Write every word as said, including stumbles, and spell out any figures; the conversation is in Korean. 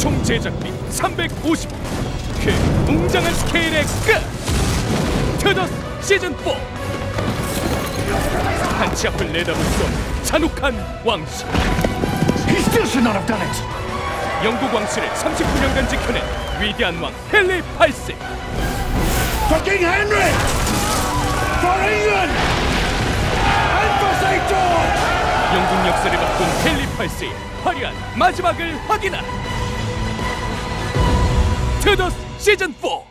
총 제작비 삼백오십억, 그 웅장한 스케일의 끝! 투더스 시즌사! 한치 앞을 내다볼 수 없는 잔혹한 왕실. 영국 왕실을 삼십구 년간 지켜낸 위대한 왕 헨리 팔 세. Fucking Henry! For England! And for Saint George! 영국 역사를 바꾼 헨리 팔 세의 화려한 마지막을 확인하라! 투더스 시즌사!